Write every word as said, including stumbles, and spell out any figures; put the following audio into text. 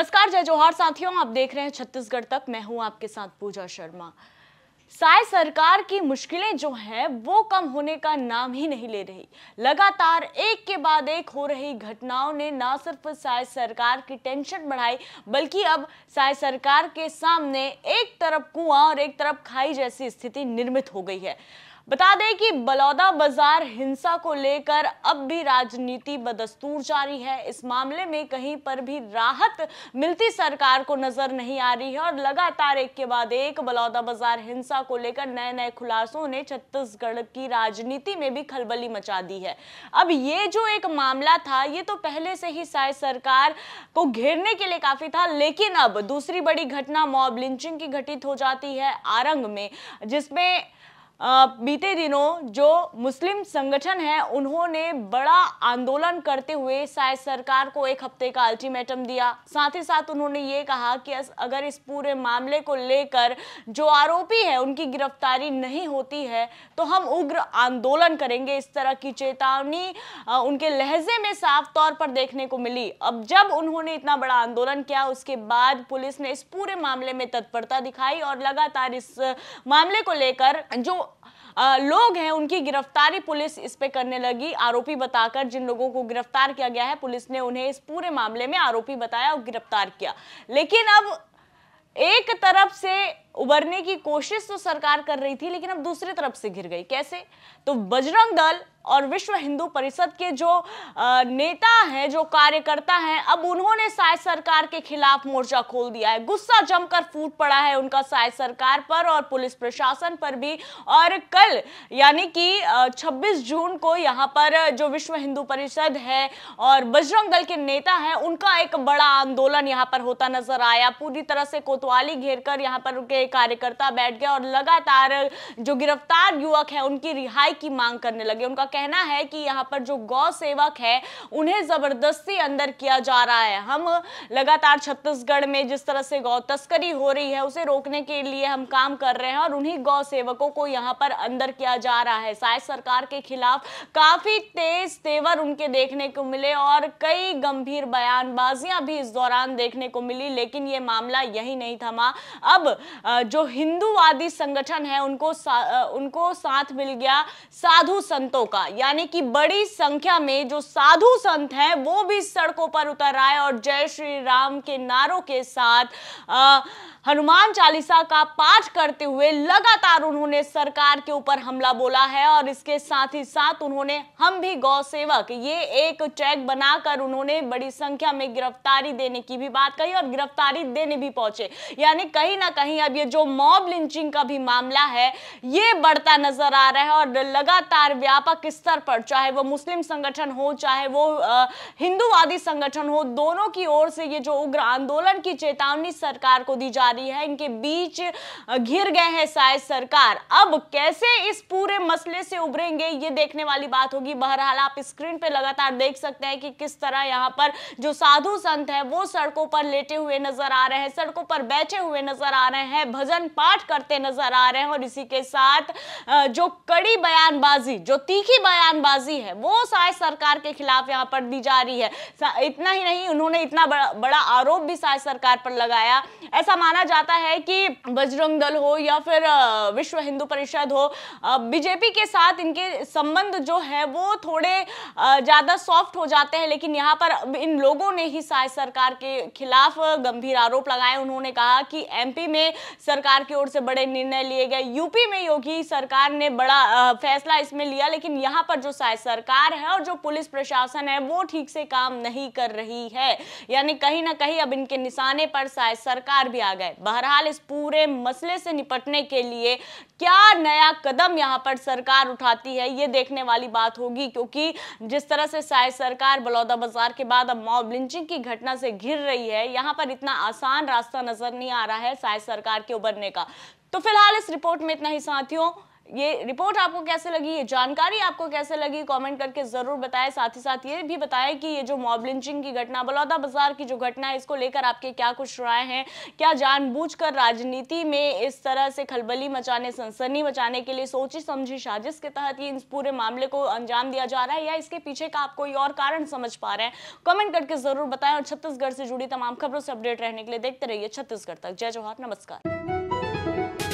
नमस्कार, जय जोहार साथियों। आप देख रहे हैं छत्तीसगढ़ तक, मैं हूं आपके साथ पूजा शर्मा। साय सरकार की मुश्किलें जो हैं वो कम होने का नाम ही नहीं ले रही। लगातार एक के बाद एक हो रही घटनाओं ने ना सिर्फ साय सरकार की टेंशन बढ़ाई, बल्कि अब साय सरकार के सामने एक तरफ कुआं और एक तरफ खाई जैसी स्थिति निर्मित हो गई है। बता दें कि बलौदा बाजार हिंसा को लेकर अब भी राजनीति बदस्तूर जारी है। इस मामले में कहीं पर भी राहत मिलती सरकार को नजर नहीं आ रही है और लगातार एक के बाद एक बलौदा बाजार हिंसा को लेकर नए नए खुलासों ने छत्तीसगढ़ की राजनीति में भी खलबली मचा दी है। अब ये जो एक मामला था, ये तो पहले से ही साय सरकार को घेरने के लिए काफी था, लेकिन अब दूसरी बड़ी घटना मॉब लिंचिंग की घटित हो जाती है आरंग में, जिसमें बीते दिनों जो मुस्लिम संगठन है उन्होंने बड़ा आंदोलन करते हुए साय सरकार को एक हफ्ते का अल्टीमेटम दिया। साथ ही साथ उन्होंने ये कहा कि अगर इस पूरे मामले को लेकर जो आरोपी है उनकी गिरफ्तारी नहीं होती है तो हम उग्र आंदोलन करेंगे। इस तरह की चेतावनी उनके लहजे में साफ तौर पर देखने को मिली। अब जब उन्होंने इतना बड़ा आंदोलन किया उसके बाद पुलिस ने इस पूरे मामले में तत्परता दिखाई और लगातार इस मामले को लेकर जो आ, लोग हैं उनकी गिरफ्तारी पुलिस इस पे करने लगी। आरोपी बताकर जिन लोगों को गिरफ्तार किया गया है पुलिस ने उन्हें इस पूरे मामले में आरोपी बताया और गिरफ्तार किया। लेकिन अब एक तरफ से उबरने की कोशिश तो सरकार कर रही थी, लेकिन अब दूसरी तरफ से घिर गई। कैसे? तो बजरंग दल और विश्व हिंदू परिषद के जो नेता हैं, जो कार्यकर्ता हैं, अब उन्होंने साय सरकार के खिलाफ मोर्चा खोल दिया है। गुस्सा जमकर फूट पड़ा है उनका साय सरकार पर और पुलिस प्रशासन पर भी। और कल यानी कि छब्बीस जून को यहाँ पर जो विश्व हिंदू परिषद है और बजरंग दल के नेता हैं उनका एक बड़ा आंदोलन यहाँ पर होता नजर आया। पूरी तरह से कोतवाली घेर कर यहाँ पर उनके कार्यकर्ता बैठ गए और लगातार जो गिरफ्तार युवक है उनकी रिहाई की मांग करने लगे। उनका कहना है कि यहाँ पर जो गौ सेवक है उन्हें जबरदस्ती अंदर किया जा रहा है। हम लगातार छत्तीसगढ़ में जिस तरह से गौ तस्करी हो रही है उसे रोकने के लिए हम काम कर रहे हैं और उन्हीं गौ सेवकों को यहाँ पर अंदर किया जा रहा है। साय सरकार के खिलाफ काफी तेज तेवर उनके देखने को मिले और कई गंभीर बयानबाजियां भी इस दौरान देखने को मिली। लेकिन यह मामला यही नहीं थमा। अब जो हिंदूवादी संगठन है उनको सा, उनको साथ मिल गया साधु संतों का, यानी कि बड़ी संख्या में जो साधु संत हैं वो भी सड़कों पर उतर आए और जय श्री राम के नारों के साथ आ, हनुमान चालीसा का पाठ करते हुए लगातार उन्होंने सरकार के ऊपर हमला बोला है। और इसके साथ ही साथ उन्होंने हम भी गौ सेवक ये एक चेक बनाकर उन्होंने बड़ी संख्या में गिरफ्तारी देने की भी बात कही और गिरफ्तारी देने भी पहुंचे। यानी कहीं ना कहीं अब ये जो मॉब लिंचिंग का भी मामला है ये बढ़ता नजर आ रहा है और लगातार व्यापक स्तर पर, चाहे वो मुस्लिम संगठन हो चाहे वो हिंदूवादी संगठन हो, दोनों की ओर से ये जो उग्र आंदोलन की चेतावनी सरकार को दी जा है, इनके बीच घिर गए हैं साय सरकार। अब कैसे इस पूरे मसले से उभरेंगे ये देखने वाली बात होगी। बहरहाल आप स्क्रीन पे लगातार देख सकते हैं कि किस तरह यहाँ पर जो साधु संत है वो सड़कों पर लेटे हुए नजर आ रहे हैं, सड़कों पर बैठे हुए नजर आ रहे हैं, भजन पाठ करते नजर आ रहे हैं। और इसी के साथ जो कड़ी बयानबाजी, जो तीखी बयानबाजी है वो साय सरकार के खिलाफ यहाँ पर दी जा रही है। इतना ही नहीं, उन्होंने इतना बड़ा, बड़ा आरोप भी साय सरकार पर लगाया। ऐसा माना जाता है कि बजरंग दल हो या फिर विश्व हिंदू परिषद हो, बीजेपी के साथ इनके संबंध जो है वो थोड़े ज्यादा सॉफ्ट हो जाते हैं। लेकिन यहाँ पर इन लोगों ने ही साय सरकार के खिलाफ गंभीर आरोप लगाए। उन्होंने कहा कि एमपी में सरकार की ओर से बड़े निर्णय लिए गए, यूपी में योगी सरकार ने बड़ा फैसला इसमें लिया, लेकिन यहाँ पर जो साय सरकार है और जो पुलिस प्रशासन है वो ठीक से काम नहीं कर रही है। यानी कहीं ना कहीं अब इनके निशाने पर साय सरकार भी आ गए। बहरहाल इस पूरे मसले से निपटने के लिए क्या नया कदम यहां पर सरकार उठाती है ये देखने वाली बात होगी, क्योंकि जिस तरह से साय सरकार बलौदा बाजार के बाद अब मॉब लिंचिंग की घटना से घिर रही है, यहां पर इतना आसान रास्ता नजर नहीं आ रहा है साय सरकार के उबरने का। तो फिलहाल इस रिपोर्ट में इतना ही साथियों। ये रिपोर्ट आपको कैसे लगी, ये जानकारी आपको कैसे लगी, कमेंट करके जरूर बताएं। साथ ही साथ ये भी बताएं कि ये जो मॉब लिंचिंग की घटना, बलौदा बाजार की जो घटना है, इसको लेकर आपके क्या कुछ राय हैं। क्या जानबूझकर राजनीति में इस तरह से खलबली मचाने, सनसनी मचाने के लिए सोची समझी साजिश के तहत ये इस पूरे मामले को अंजाम दिया जा रहा है, या इसके पीछे का आप कोई और कारण समझ पा रहे हैं? कमेंट करके जरूर बताएं। और छत्तीसगढ़ से जुड़ी तमाम खबरों से अपडेट रहने के लिए देखते रहिए छत्तीसगढ़ तक। जय जोहार, नमस्कार।